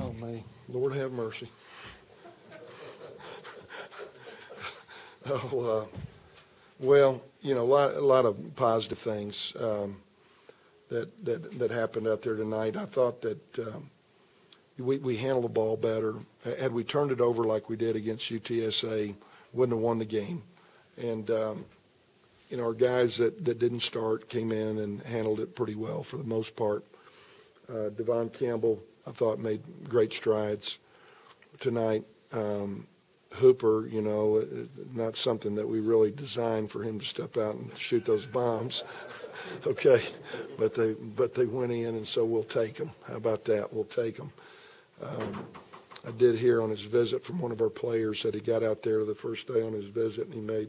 Oh, man. Lord have mercy. Oh, well, you know, a lot of positive things that happened out there tonight. I thought that we handled the ball better. Had we turned it over like we did against UTSA, wouldn't have won the game. And, you know, our guys that didn't start came in and handled it pretty well for the most part. Devon Campbell, I thought, made great strides tonight. Hooper, you know, not something that we really designed for him to step out and shoot those bombs. Okay, but they went in, and so we'll take them. How about that? We'll take them. I did hear on his visit from one of our players that he got out there the first day on his visit, and he made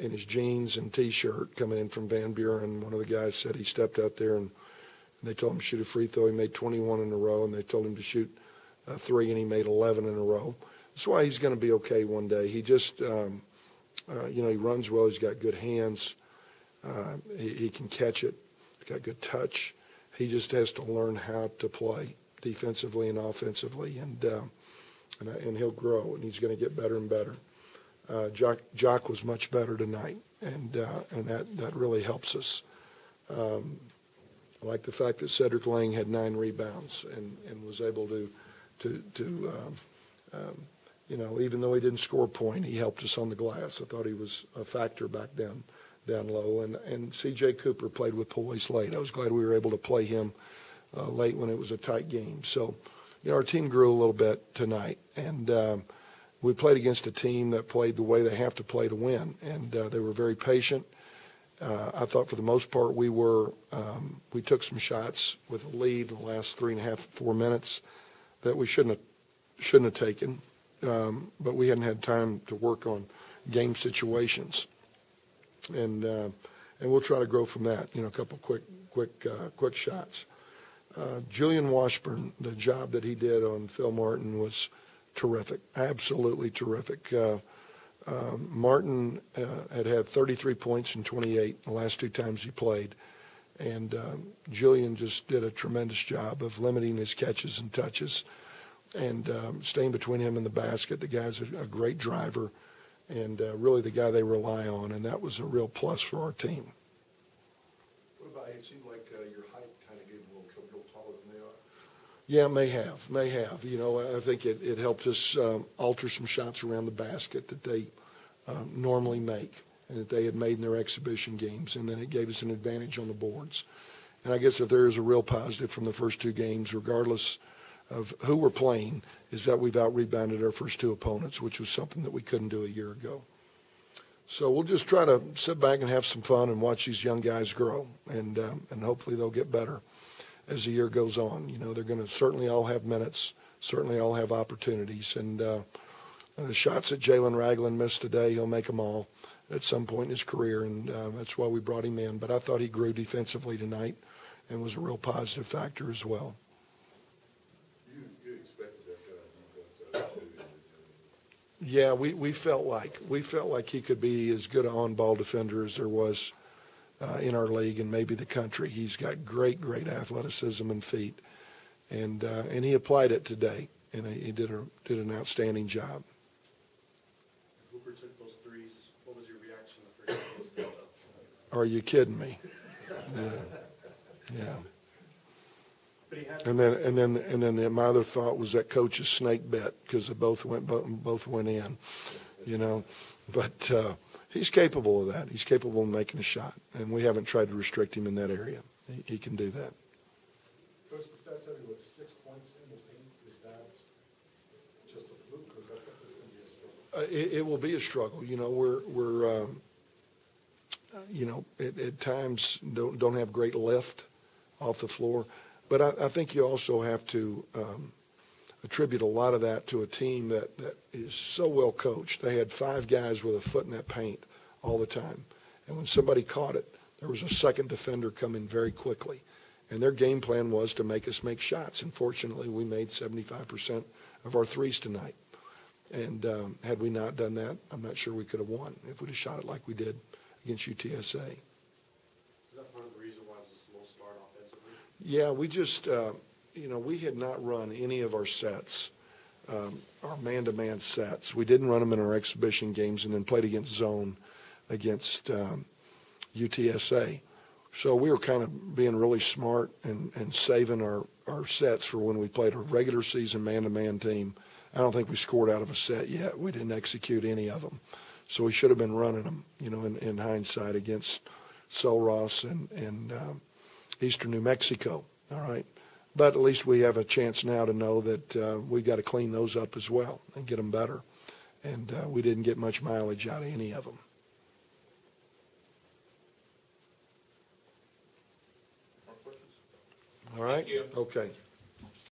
in his jeans and T-shirt coming in from Van Buren. One of the guys said he stepped out there, and they told him to shoot a free throw. He made 21 in a row, and they told him to shoot three, and he made 11 in a row. That's why he's going to be okay one day. He just, you know, he runs well. He's got good hands. He can catch it. He's got good touch. He just has to learn how to play defensively and offensively, and he'll grow, and he's going to get better and better. Jock was much better tonight, and that really helps us. I like the fact that Cedric Lang had 9 rebounds and was able to you know, even though he didn't score a point, he helped us on the glass. I thought he was a factor back down low. And C.J. Cooper played with poise late. I was glad we were able to play him late when it was a tight game. So, you know, our team grew a little bit tonight. And we played against a team that played the way they have to play to win. And they were very patient. I thought for the most part we were we took some shots with a lead in the last 3.5, 4 minutes that we shouldn't have taken. But we hadn't had time to work on game situations, and we'll try to grow from that. You know, a couple quick shots. Julian Washburn, the job that he did on Phil Martin was terrific, absolutely terrific. Martin had 33 points in 28 the last 2 times he played, and Julian just did a tremendous job of limiting his catches and touches. And staying between him and the basket. The guy's a great driver and really the guy they rely on, and that was a real plus for our team. What about, it seemed like your height kind of gave a little trouble, a little taller than they are? Yeah, may have. You know, I think it helped us alter some shots around the basket that they normally make and that they had made in their exhibition games, and then it gave us an advantage on the boards. And I guess if there is a real positive from the first 2 games, regardless of who we're playing, is that we've out-rebounded our first 2 opponents, which was something that we couldn't do a year ago. So we'll just try to sit back and have some fun and watch these young guys grow, and hopefully they'll get better as the year goes on. You know, they're going to certainly all have minutes, certainly all have opportunities, and the shots that Jalen Ragland missed today, he'll make them all at some point in his career, and that's why we brought him in. But I thought he grew defensively tonight and was a real positive factor as well. Yeah, we felt like he could be as good an on-ball defender as there was in our league and maybe the country. He's got great athleticism and feet, and he applied it today, and he did an outstanding job. Hooper took those threes. What was your reaction the first time he was up? Are you kidding me? Yeah. And then my other thought was that coach's snake bet, because they both went in, you know. But he's capable of that. He's capable of making a shot, and we haven't tried to restrict him in that area. He can do that. Coach, the stats have you with 6 points in the paint. Is that just a fluke, or is that something that's going to be a struggle? It will be a struggle. You know, we're at times don't have great lift off the floor. But I think you also have to attribute a lot of that to a team that is so well coached. They had 5 guys with a foot in that paint all the time. And when somebody caught it, there was a second defender come in very quickly. And their game plan was to make us make shots. And fortunately, we made 75% of our threes tonight. And had we not done that, I'm not sure we could have won if we'd have shot it like we did against UTSA. Yeah, we just you know, we had not run any of our sets, our man-to-man sets. We didn't run them in our exhibition games and then played against zone against UTSA. So we were kind of being really smart and saving our sets for when we played our regular season man-to-man team. I don't think we scored out of a set yet. We didn't execute any of them. So we should have been running them, you know, in hindsight against Sol Ross and Eastern New Mexico, all right? But at least we have a chance now to know that we've got to clean those up as well and get them better. And we didn't get much mileage out of any of them. All right? Thank you. Okay.